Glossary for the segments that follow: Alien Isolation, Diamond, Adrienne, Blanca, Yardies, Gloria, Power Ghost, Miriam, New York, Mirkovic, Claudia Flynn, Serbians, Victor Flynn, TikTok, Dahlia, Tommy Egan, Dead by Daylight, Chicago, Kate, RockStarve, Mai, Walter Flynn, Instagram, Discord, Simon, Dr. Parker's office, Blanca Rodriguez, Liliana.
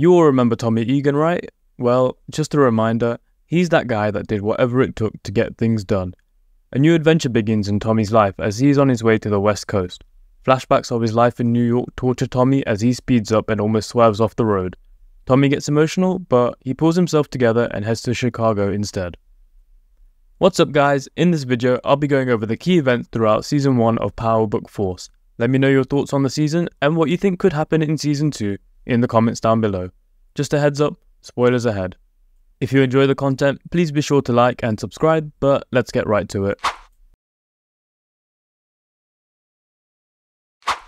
You all remember Tommy Egan, right? Well, just a reminder, he's that guy that did whatever it took to get things done. A new adventure begins in Tommy's life as he's on his way to the West Coast. Flashbacks of his life in New York torture Tommy as he speeds up and almost swerves off the road. Tommy gets emotional, but he pulls himself together and heads to Chicago instead. What's up guys, in this video I'll be going over the key events throughout Season 1 of Power Book Force. Let me know your thoughts on the season and what you think could happen in Season 2 in the comments down below. Just a heads up, spoilers ahead. If you enjoy the content, please be sure to like and subscribe, but let's get right to it.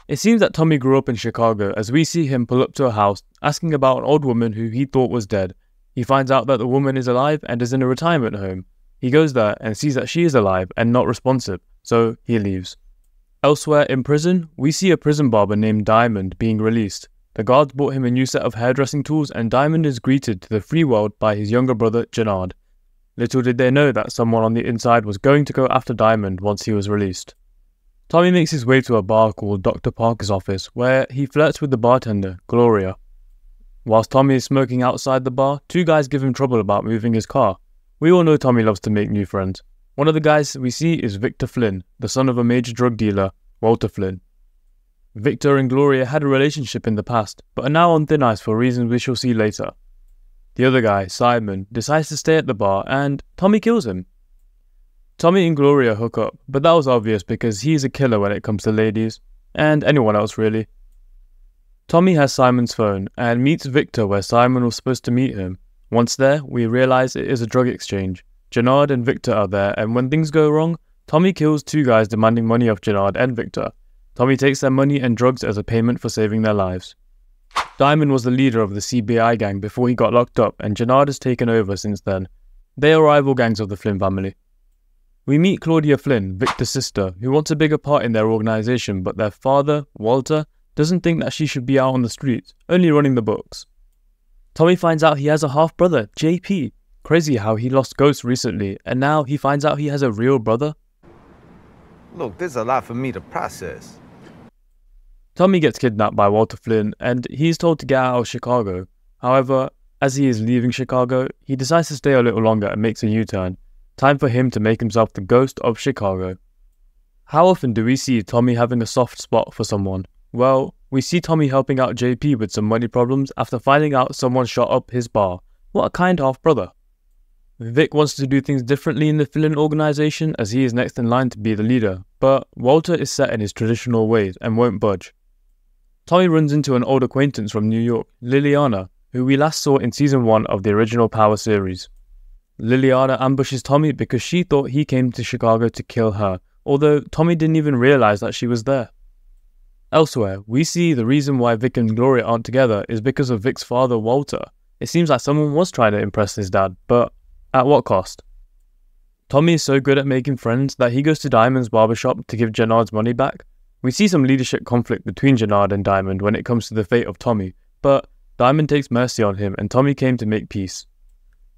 It seems that Tommy grew up in Chicago as we see him pull up to a house asking about an old woman who he thought was dead. He finds out that the woman is alive and is in a retirement home. He goes there and sees that she is alive and not responsive, so he leaves. Elsewhere in prison, we see a prison barber named Diamond being released. The guards bought him a new set of hairdressing tools and Diamond is greeted to the free world by his younger brother Jenard. Little did they know that someone on the inside was going to go after Diamond once he was released. Tommy makes his way to a bar called Dr. Parker's office where he flirts with the bartender, Gloria. Whilst Tommy is smoking outside the bar, two guys give him trouble about moving his car. We all know Tommy loves to make new friends. One of the guys we see is Victor Flynn, the son of a major drug dealer, Walter Flynn. Victor and Gloria had a relationship in the past, but are now on thin ice for reasons we shall see later. The other guy, Simon, decides to stay at the bar and Tommy kills him. Tommy and Gloria hook up, but that was obvious because he's a killer when it comes to ladies, and anyone else really. Tommy has Simon's phone and meets Victor where Simon was supposed to meet him. Once there, we realise it is a drug exchange. Jenard and Victor are there and when things go wrong, Tommy kills two guys demanding money off Jenard and Victor. Tommy takes their money and drugs as a payment for saving their lives. Diamond was the leader of the CBI gang before he got locked up and Jenard has taken over since then. They are rival gangs of the Flynn family. We meet Claudia Flynn, Victor's sister, who wants a bigger part in their organisation but their father, Walter, doesn't think that she should be out on the streets, only running the books. Tommy finds out he has a half-brother, JP. Crazy how he lost ghosts recently, and now he finds out he has a real brother. Look, there's a lot for me to process. Tommy gets kidnapped by Walter Flynn, and he's told to get out of Chicago. However, as he is leaving Chicago, he decides to stay a little longer and makes a U-turn. Time for him to make himself the ghost of Chicago. How often do we see Tommy having a soft spot for someone? Well, we see Tommy helping out JP with some money problems after finding out someone shot up his bar. What a kind half-brother. Vic wants to do things differently in the Flynn organisation as he is next in line to be the leader, but Walter is set in his traditional ways and won't budge. Tommy runs into an old acquaintance from New York, Liliana, who we last saw in Season 1 of the original Power series. Liliana ambushes Tommy because she thought he came to Chicago to kill her, although Tommy didn't even realise that she was there. Elsewhere, we see the reason why Vic and Gloria aren't together is because of Vic's father, Walter. It seems like someone was trying to impress his dad, but at what cost? Tommy is so good at making friends that he goes to Diamond's barbershop to give Jenard's money back. We see some leadership conflict between Jenard and Diamond when it comes to the fate of Tommy, but Diamond takes mercy on him and Tommy came to make peace.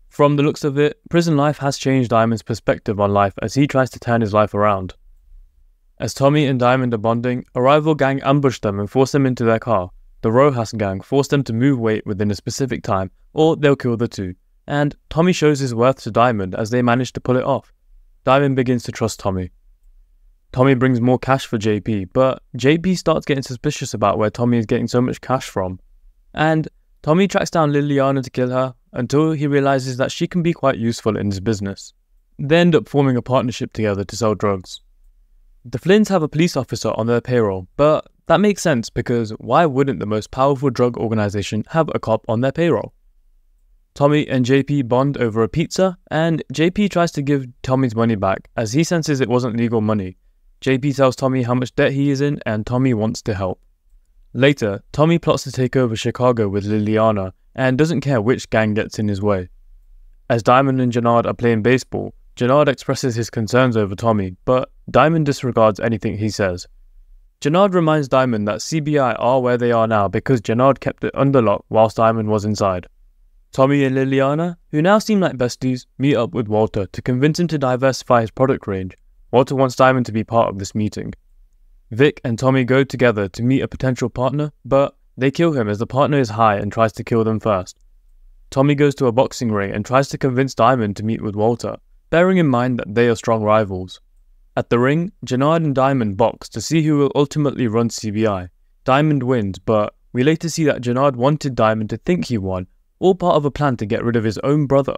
From the looks of it, prison life has changed Diamond's perspective on life as he tries to turn his life around. As Tommy and Diamond are bonding, a rival gang ambushed them and forced them into their car. The Rojas gang forced them to move weight within a specific time, or they'll kill the two. And Tommy shows his worth to Diamond as they manage to pull it off. Diamond begins to trust Tommy. Tommy brings more cash for JP, but JP starts getting suspicious about where Tommy is getting so much cash from. And Tommy tracks down Liliana to kill her until he realises that she can be quite useful in his business. They end up forming a partnership together to sell drugs. The Flynns have a police officer on their payroll, but that makes sense because why wouldn't the most powerful drug organisation have a cop on their payroll? Tommy and JP bond over a pizza and JP tries to give Tommy's money back as he senses it wasn't legal money. JP tells Tommy how much debt he is in and Tommy wants to help. Later, Tommy plots to take over Chicago with Liliana and doesn't care which gang gets in his way. As Diamond and Jenard are playing baseball, Jenard expresses his concerns over Tommy, but Diamond disregards anything he says. Jenard reminds Diamond that CBI are where they are now because Jenard kept it under lock whilst Diamond was inside. Tommy and Liliana, who now seem like besties, meet up with Walter to convince him to diversify his product range. Walter wants Diamond to be part of this meeting. Vic and Tommy go together to meet a potential partner, but They kill him as the partner is high and tries to kill them first. Tommy goes to a boxing ring and tries to convince Diamond to meet with Walter, bearing in mind that they are strong rivals. At the ring, Jenard and Diamond box to see who will ultimately run CBI. Diamond wins, but we later see that Jenard wanted Diamond to think he won, all part of a plan to get rid of his own brother.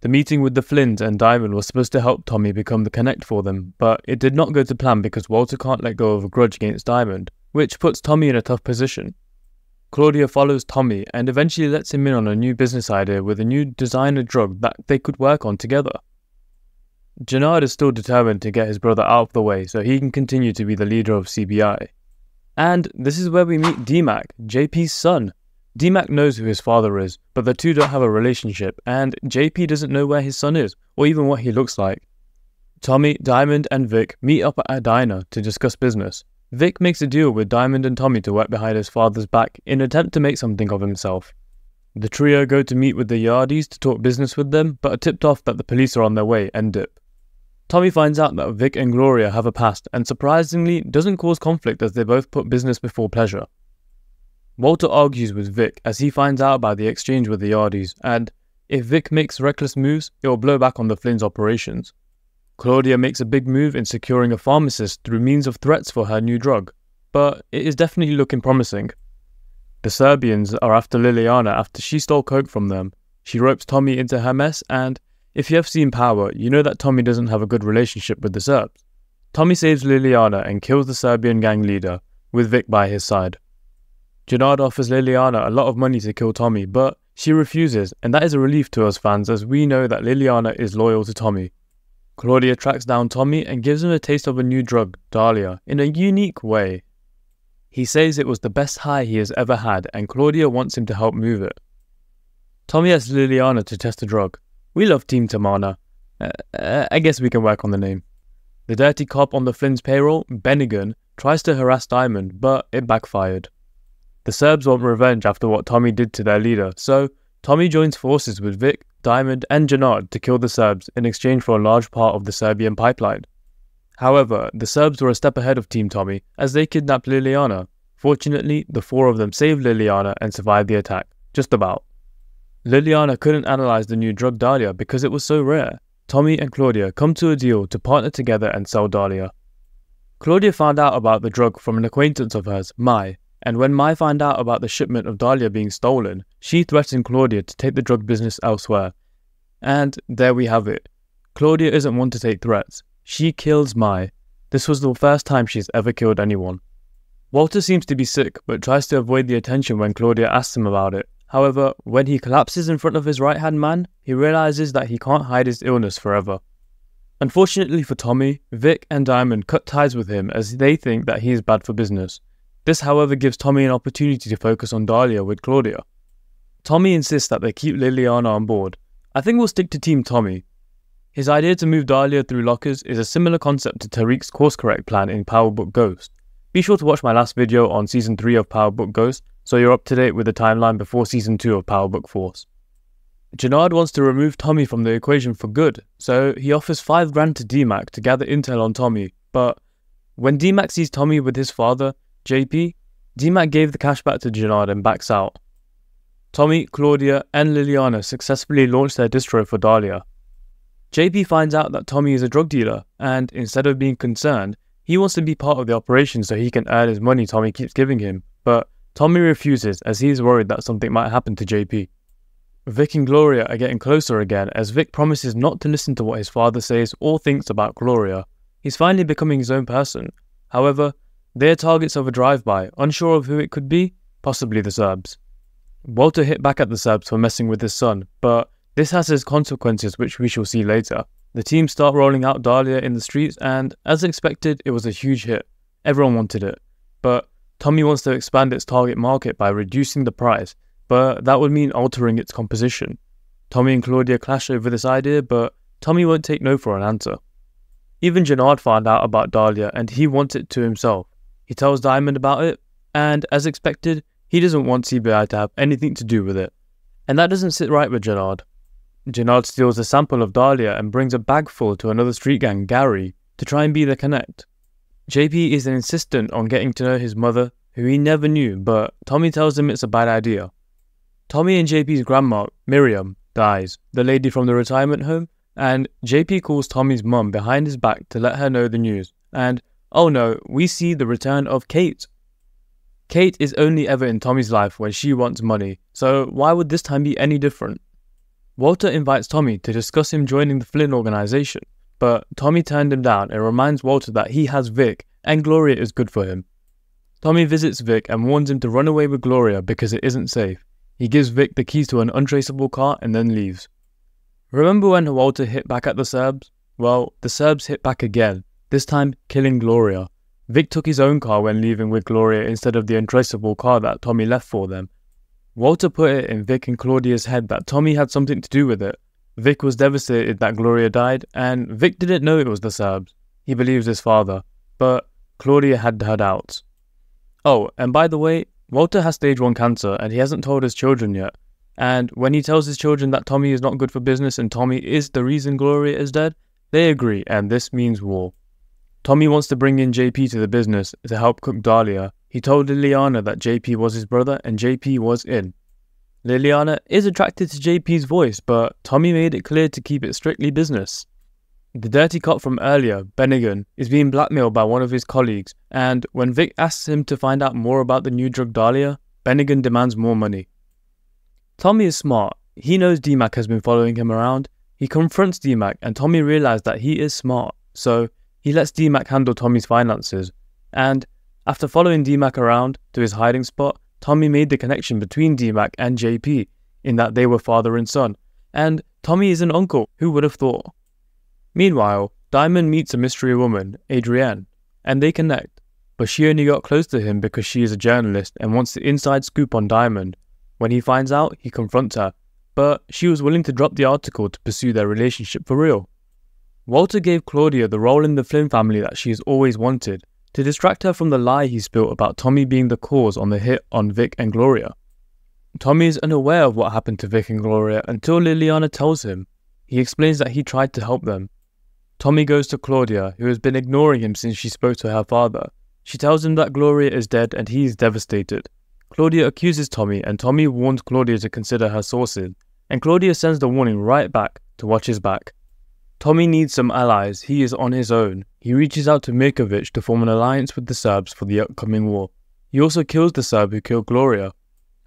The meeting with the Flynns and Diamond was supposed to help Tommy become the connect for them, but it did not go to plan because Walter can't let go of a grudge against Diamond, which puts Tommy in a tough position. Claudia follows Tommy and eventually lets him in on a new business idea with a new designer drug that they could work on together. Jenard is still determined to get his brother out of the way so he can continue to be the leader of CBI. And this is where we meet D-Mac, JP's son. D-Mac knows who his father is, but the two don't have a relationship, and JP doesn't know where his son is, or even what he looks like. Tommy, Diamond, and Vic meet up at a diner to discuss business. Vic makes a deal with Diamond and Tommy to work behind his father's back in an attempt to make something of himself. The trio go to meet with the Yardies to talk business with them, but are tipped off that the police are on their way and dip. Tommy finds out that Vic and Gloria have a past, and surprisingly doesn't cause conflict as they both put business before pleasure. Walter argues with Vic as he finds out about the exchange with the Yardies, and if Vic makes reckless moves, it will blow back on the Flynn's operations. Claudia makes a big move in securing a pharmacist through means of threats for her new drug, but it is definitely looking promising. The Serbians are after Liliana after she stole coke from them. She ropes Tommy into her mess, and if you have seen Power, you know that Tommy doesn't have a good relationship with the Serbs. Tommy saves Liliana and kills the Serbian gang leader, with Vic by his side. Jenard offers Liliana a lot of money to kill Tommy, but she refuses, and that is a relief to us fans as we know that Liliana is loyal to Tommy. Claudia tracks down Tommy and gives him a taste of a new drug, Dahlia, in a unique way. He says it was the best high he has ever had and Claudia wants him to help move it. Tommy asks Liliana to test the drug. We love Team Tamana. I guess we can work on the name. The dirty cop on the Flynn's payroll, Bennigan, tries to harass Diamond, but it backfired. The Serbs want revenge after what Tommy did to their leader, so Tommy joins forces with Vic, Diamond, and Jenard to kill the Serbs in exchange for a large part of the Serbian pipeline. However, the Serbs were a step ahead of Team Tommy as they kidnapped Liliana. Fortunately, the four of them saved Liliana and survived the attack, just about. Liliana couldn't analyze the new drug Dahlia because it was so rare. Tommy and Claudia come to a deal to partner together and sell Dahlia. Claudia found out about the drug from an acquaintance of hers, Mai. And when Mai found out about the shipment of Dahlia being stolen, she threatened Claudia to take the drug business elsewhere. And there we have it. Claudia isn't one to take threats. She kills Mai. This was the first time she's ever killed anyone. Walter seems to be sick, but tries to avoid the attention when Claudia asks him about it. However, when he collapses in front of his right-hand man, he realizes that he can't hide his illness forever. Unfortunately for Tommy, Vic and Diamond cut ties with him as they think that he is bad for business. This, however, gives Tommy an opportunity to focus on Dahlia with Claudia. Tommy insists that they keep Liliana on board. I think we'll stick to Team Tommy. His idea to move Dahlia through lockers is a similar concept to Tariq's course correct plan in Power Book Ghost. Be sure to watch my last video on Season 3 of Power Book Ghost so you're up to date with the timeline before Season 2 of Power Book Force. Jenard wants to remove Tommy from the equation for good, so he offers $5,000 to D-Mac to gather intel on Tommy, but when D-Mac sees Tommy with his father, JP, D-Mac gave the cash back to Jenard and backs out. Tommy, Claudia, and Liliana successfully launch their distro for Dahlia. JP finds out that Tommy is a drug dealer, and instead of being concerned, he wants to be part of the operation so he can earn his money Tommy keeps giving him, but Tommy refuses as he is worried that something might happen to JP. Vic and Gloria are getting closer again as Vic promises not to listen to what his father says or thinks about Gloria. He's finally becoming his own person. However, they are targets of a drive-by, unsure of who it could be, possibly the Serbs. Walter hit back at the Serbs for messing with his son, but this has its consequences which we shall see later. The team start rolling out Dahlia in the streets and, as expected, it was a huge hit. Everyone wanted it. But Tommy wants to expand its target market by reducing the price, but that would mean altering its composition. Tommy and Claudia clash over this idea, but Tommy won't take no for an answer. Even Jenard found out about Dahlia and he wants it to himself. He tells Diamond about it, and as expected, he doesn't want CBI to have anything to do with it. And that doesn't sit right with Jenard. Jenard steals a sample of Dahlia and brings a bag full to another street gang, Gary, to try and be the connect. JP is insistent on getting to know his mother, who he never knew, but Tommy tells him it's a bad idea. Tommy and JP's grandma, Miriam, dies, the lady from the retirement home, and JP calls Tommy's mum behind his back to let her know the news, and oh no, we see the return of Kate. Kate is only ever in Tommy's life when she wants money, so why would this time be any different? Walter invites Tommy to discuss him joining the Flynn organization, but Tommy turned him down and reminds Walter that he has Vic, and Gloria is good for him. Tommy visits Vic and warns him to run away with Gloria because it isn't safe. He gives Vic the keys to an untraceable car and then leaves. Remember when Walter hit back at the Serbs? Well, the Serbs hit back again, this time killing Gloria. Vic took his own car when leaving with Gloria instead of the untraceable car that Tommy left for them. Walter put it in Vic and Claudia's head that Tommy had something to do with it. Vic was devastated that Gloria died, and Vic didn't know it was the Serbs. He believes his father, but Claudia had her doubts. Oh, and by the way, Walter has stage 1 cancer and he hasn't told his children yet. And when he tells his children that Tommy is not good for business and Tommy is the reason Gloria is dead, they agree, and this means war. Tommy wants to bring in JP to the business to help cook Dahlia. He told Liliana that JP was his brother and JP was in. Liliana is attracted to JP's voice, but Tommy made it clear to keep it strictly business. The dirty cop from earlier, Bennigan, is being blackmailed by one of his colleagues, and when Vic asks him to find out more about the new drug Dahlia, Bennigan demands more money. Tommy is smart. He knows D-Mac has been following him around. He confronts D-Mac and Tommy realized that he is smart, so he lets D-Mac handle Tommy's finances, and after following D-Mac around to his hiding spot, Tommy made the connection between D-Mac and JP, in that they were father and son, and Tommy is an uncle, who would have thought? Meanwhile, Diamond meets a mystery woman, Adrienne, and they connect, but she only got close to him because she is a journalist and wants the inside scoop on Diamond. When he finds out, he confronts her, but she was willing to drop the article to pursue their relationship for real. Walter gave Claudia the role in the Flynn family that she has always wanted, to distract her from the lie he spilt about Tommy being the cause on the hit on Vic and Gloria. Tommy is unaware of what happened to Vic and Gloria until Liliana tells him. He explains that he tried to help them. Tommy goes to Claudia, who has been ignoring him since she spoke to her father. She tells him that Gloria is dead and he is devastated. Claudia accuses Tommy and Tommy warns Claudia to consider her sources, and Claudia sends the warning right back to watch his back. Tommy needs some allies, he is on his own. He reaches out to Mirkovic to form an alliance with the Serbs for the upcoming war. He also kills the Serb who killed Gloria.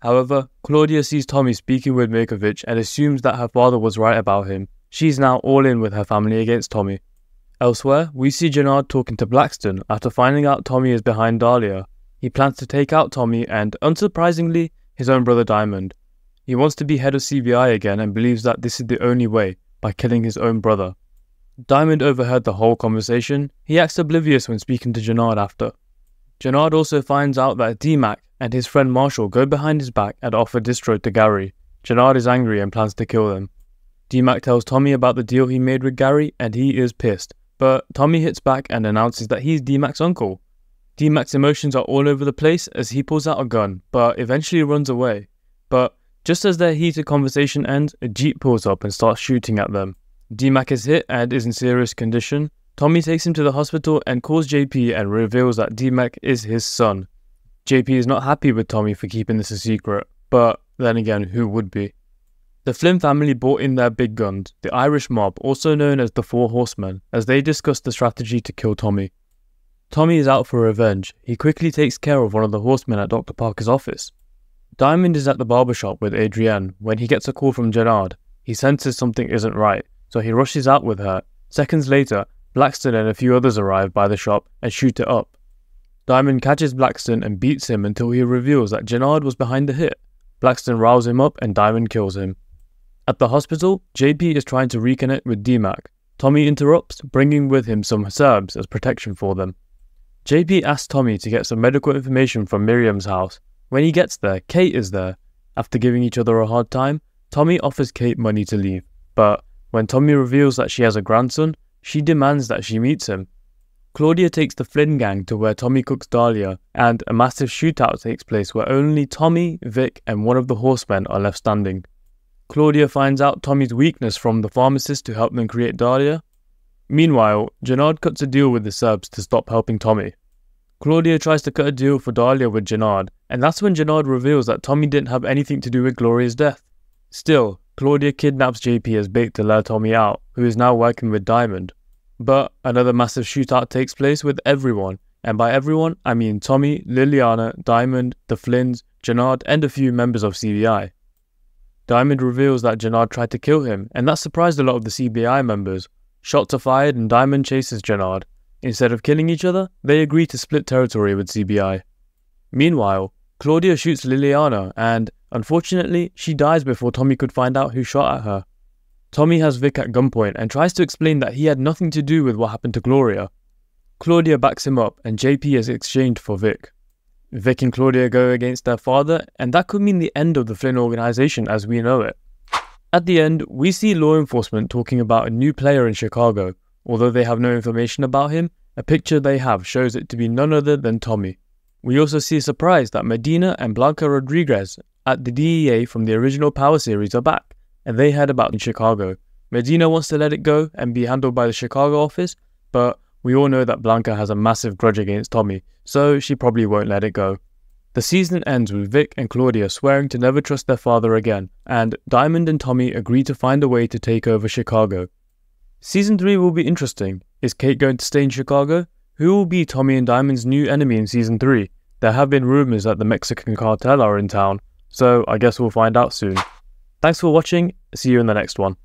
However, Claudia sees Tommy speaking with Mirkovic and assumes that her father was right about him. She's now all in with her family against Tommy. Elsewhere, we see Jenard talking to Blaxton after finding out Tommy is behind Dahlia. He plans to take out Tommy and, unsurprisingly, his own brother Diamond. He wants to be head of CBI again and believes that this is the only way, by killing his own brother. Diamond overheard the whole conversation. He acts oblivious when speaking to Jenard after. Jenard also finds out that D-Mac and his friend Marshall go behind his back and offer distro to Gary. Jenard is angry and plans to kill them. D-Mac tells Tommy about the deal he made with Gary and he is pissed, but Tommy hits back and announces that he's D-Mac's uncle. D-Mac's emotions are all over the place as he pulls out a gun, but eventually runs away. But just as their heated conversation ends, a jeep pulls up and starts shooting at them. D-Mac is hit and is in serious condition. Tommy takes him to the hospital and calls JP and reveals that D-Mac is his son. JP is not happy with Tommy for keeping this a secret, but then again, who would be? The Flynn family brought in their big guns, the Irish mob, also known as the Four Horsemen, as they discuss the strategy to kill Tommy. Tommy is out for revenge. He quickly takes care of one of the horsemen at Dr. Parker's office. Diamond is at the barbershop with Adrienne when he gets a call from Gerard. He senses something isn't right, so he rushes out with her. Seconds later, Blaxton and a few others arrive by the shop and shoot it up. Diamond catches Blaxton and beats him until he reveals that Jenard was behind the hit. Blaxton riles him up and Diamond kills him. At the hospital, JP is trying to reconnect with D-Mac. Tommy interrupts, bringing with him some Serbs as protection for them. JP asks Tommy to get some medical information from Miriam's house. When he gets there, Kate is there. After giving each other a hard time, Tommy offers Kate money to leave, but when Tommy reveals that she has a grandson, she demands that she meets him. Claudia takes the Flynn gang to where Tommy cooks Dahlia, and a massive shootout takes place where only Tommy, Vic, and one of the horsemen are left standing. Claudia finds out Tommy's weakness from the pharmacist to help them create Dahlia. Meanwhile, Jenard cuts a deal with the Serbs to stop helping Tommy. Claudia tries to cut a deal for Dahlia with Jenard, and that's when Jenard reveals that Tommy didn't have anything to do with Gloria's death. Still, Claudia kidnaps JP as bait to lure Tommy out, who is now working with Diamond. But another massive shootout takes place with everyone, and by everyone I mean Tommy, Liliana, Diamond, the Flynns, Jenard and a few members of CBI. Diamond reveals that Jenard tried to kill him, and that surprised a lot of the CBI members. Shots are fired and Diamond chases Jenard. Instead of killing each other, they agree to split territory with CBI. Meanwhile, Claudia shoots Liliana and, unfortunately, she dies before Tommy could find out who shot at her. Tommy has Vic at gunpoint and tries to explain that he had nothing to do with what happened to Gloria. Claudia backs him up and JP is exchanged for Vic. Vic and Claudia go against their father, and that could mean the end of the Flynn organization as we know it. At the end, we see law enforcement talking about a new player in Chicago. Although they have no information about him, a picture they have shows it to be none other than Tommy. We also see a surprise that Medina and Blanca Rodriguez at the DEA from the original Power series are back, and they head about in Chicago. Medina wants to let it go and be handled by the Chicago office, but we all know that Blanca has a massive grudge against Tommy, so she probably won't let it go. The season ends with Vic and Claudia swearing to never trust their father again, and Diamond and Tommy agree to find a way to take over Chicago. Season 3 will be interesting. Is Kate going to stay in Chicago? Who will be Tommy and Diamond's new enemy in Season 3? There have been rumours that the Mexican cartel are in town, so I guess we'll find out soon. Thanks for watching, see you in the next one.